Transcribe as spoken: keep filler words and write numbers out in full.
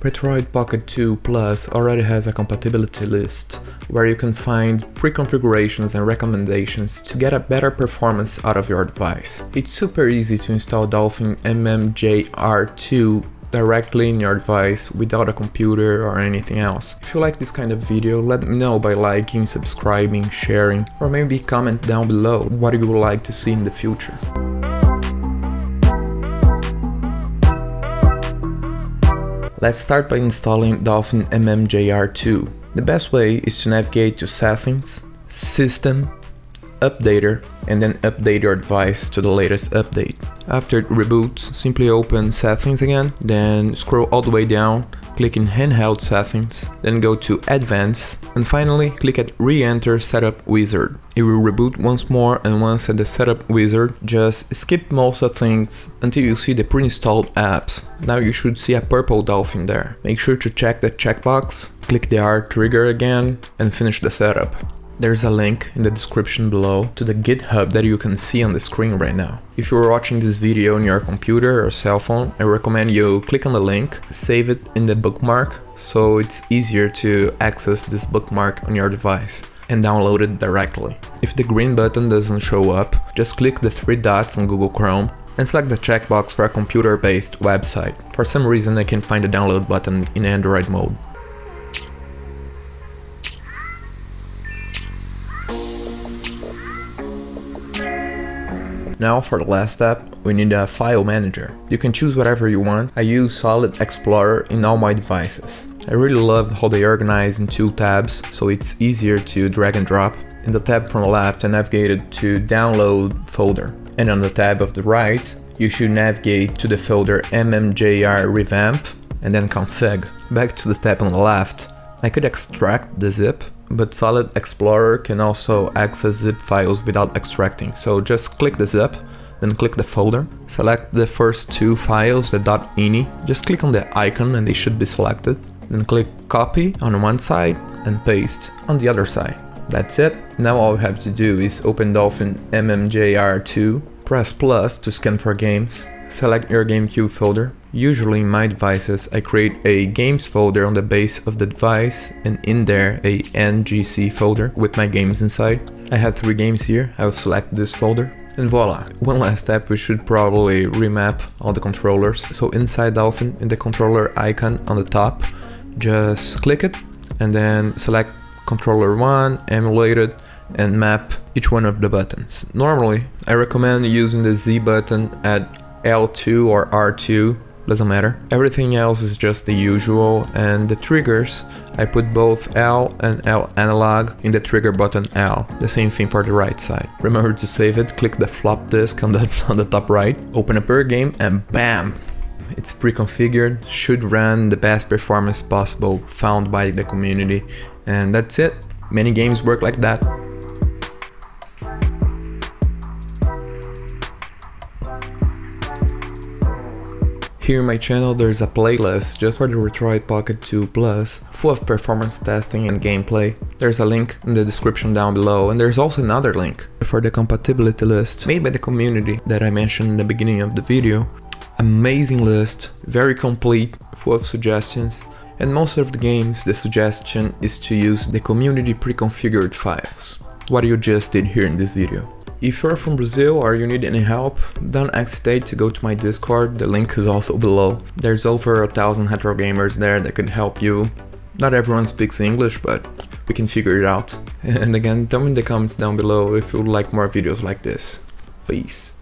Retroid Pocket two Plus already has a compatibility list, where you can find pre-configurations and recommendations to get a better performance out of your device. It's super easy to install Dolphin M M J R two directly in your device without a computer or anything else. If you like this kind of video, let me know by liking, subscribing, sharing, or maybe comment down below what you would like to see in the future. Let's start by installing Dolphin M M J R two. The best way is to navigate to Settings, System, Updater, and then update your device to the latest update. After it reboots, simply open Settings again, then scroll all the way down, click in Handheld Settings, then go to Advanced, and finally click at Re-enter Setup Wizard. It will reboot once more, and once at the Setup Wizard, just skip most of things until you see the pre-installed apps. Now you should see a purple dolphin there. Make sure to check the checkbox, click the R trigger again, and finish the setup. There's a link in the description below to the GitHub that you can see on the screen right now. If you're watching this video on your computer or cell phone, I recommend you click on the link, save it in the bookmark, so it's easier to access this bookmark on your device and download it directly. If the green button doesn't show up, just click the three dots on Google Chrome and select the checkbox for a computer-based website. For some reason, I can't find the download button in Android mode. Now for the last step, we need a file manager. You can choose whatever you want. I use Solid Explorer in all my devices. I really love how they organize in two tabs, so it's easier to drag and drop. In the tab from the left, I navigated to Download folder. And on the tab of the right, you should navigate to the folder M M J R Revamp and then Config. Back to the tab on the left, I could extract the zip, but Solid Explorer can also access zip files without extracting. So just click the zip, then click the folder, select the first two files, the .ini, just click on the icon and they should be selected, then click copy on one side and paste on the other side. That's it. Now all we have to do is open Dolphin M M J R two, press plus to scan for games, select your GameCube folder. Usually in my devices, I create a games folder on the base of the device and in there a N G C folder with my games inside. I have three games here, I'll select this folder. And voila! One last step, we should probably remap all the controllers. So inside Dolphin, in the controller icon on the top, just click it and then select controller one, emulated, and map each one of the buttons. Normally, I recommend using the Z button at L two or R two. Doesn't matter. Everything else is just the usual, and the triggers, I put both L and L analog in the trigger button L. The same thing for the right side. Remember to save it, click the flop disk on the, on the top right, open up your game and bam! It's pre-configured, should run the best performance possible found by the community, and that's it. Many games work like that. Here in my channel there's a playlist just for the Retroid Pocket two Plus, full of performance testing and gameplay. There's a link in the description down below, and there's also another link for the compatibility list made by the community that I mentioned in the beginning of the video. Amazing list, very complete, full of suggestions, and most of the games the suggestion is to use the community pre-configured files, what you just did here in this video. If you're from Brazil or you need any help, don't hesitate to go to my Discord, the link is also below. There's over a thousand retro gamers there that could help you. Not everyone speaks English, but we can figure it out. And again, tell me in the comments down below if you would like more videos like this. Peace.